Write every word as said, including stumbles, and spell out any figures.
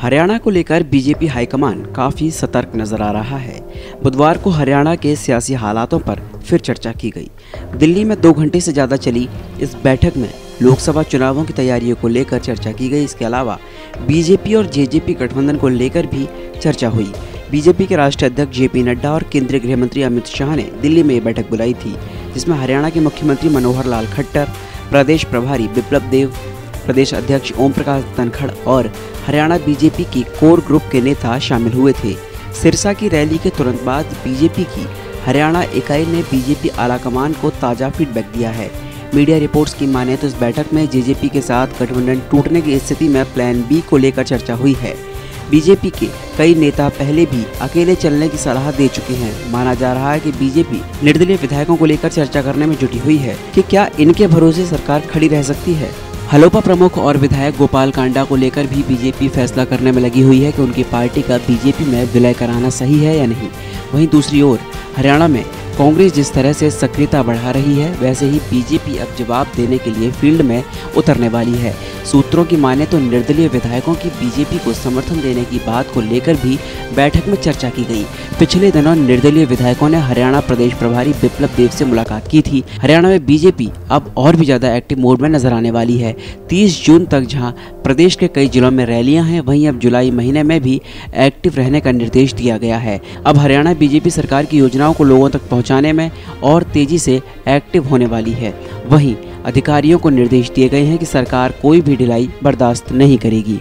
हरियाणा को लेकर BJP high command काफ़ी सतर्क नजर आ रहा है। बुधवार को हरियाणा के सियासी हालातों पर फिर चर्चा की गई। दिल्ली में दो घंटे से ज़्यादा चली इस बैठक में लोकसभा चुनावों की तैयारियों को लेकर चर्चा की गई। इसके अलावा बीजेपी और जेजेपी गठबंधन को लेकर भी चर्चा हुई। बीजेपी के राष्ट्रीय अध्यक्ष जे पी नड्डा और केंद्रीय गृह मंत्री अमित शाह ने दिल्ली में ये बैठक बुलाई थी, जिसमें हरियाणा के मुख्यमंत्री मनोहर लाल खट्टर, प्रदेश प्रभारी विप्लव देव, प्रदेश अध्यक्ष ओम प्रकाश धनखड़ और हरियाणा बीजेपी की कोर ग्रुप के नेता शामिल हुए थे। सिरसा की रैली के तुरंत बाद बीजेपी की हरियाणा इकाई ने बीजेपी आलाकमान को ताज़ा फीडबैक दिया है। मीडिया रिपोर्ट्स की माने तो इस बैठक में जेजेपी के साथ गठबंधन टूटने की स्थिति में प्लान बी को लेकर चर्चा हुई है। बीजेपी के कई नेता पहले भी अकेले चलने की सलाह दे चुके हैं। माना जा रहा है कि बीजेपी निर्दलीय विधायकों को लेकर चर्चा करने में जुटी हुई है कि क्या इनके भरोसे सरकार खड़ी रह सकती है। हलोपा प्रमुख और विधायक गोपाल कांडा को लेकर भी बीजेपी फैसला करने में लगी हुई है कि उनकी पार्टी का बीजेपी में विलय कराना सही है या नहीं। वहीं दूसरी ओर हरियाणा में कांग्रेस जिस तरह से सक्रियता बढ़ा रही है, वैसे ही बीजेपी अब जवाब देने के लिए फील्ड में उतरने वाली है। सूत्रों की माने तो निर्दलीय विधायकों की बीजेपी को समर्थन देने की बात को लेकर भी बैठक में चर्चा की गई। पिछले दिनों निर्दलीय विधायकों ने हरियाणा प्रदेश प्रभारी विप्लव देव से मुलाकात की थी। हरियाणा में बीजेपी अब और भी ज़्यादा एक्टिव मोड में नजर आने वाली है। तीस जून तक जहाँ प्रदेश के कई जिलों में रैलियाँ हैं, वहीं अब जुलाई महीने में भी एक्टिव रहने का निर्देश दिया गया है। अब हरियाणा बीजेपी सरकार की योजनाओं को लोगों तक पहुँचाने में और तेजी से एक्टिव होने वाली है। वहीं अधिकारियों को निर्देश दिए गए हैं कि सरकार कोई भी ढिलाई बर्दाश्त नहीं करेगी।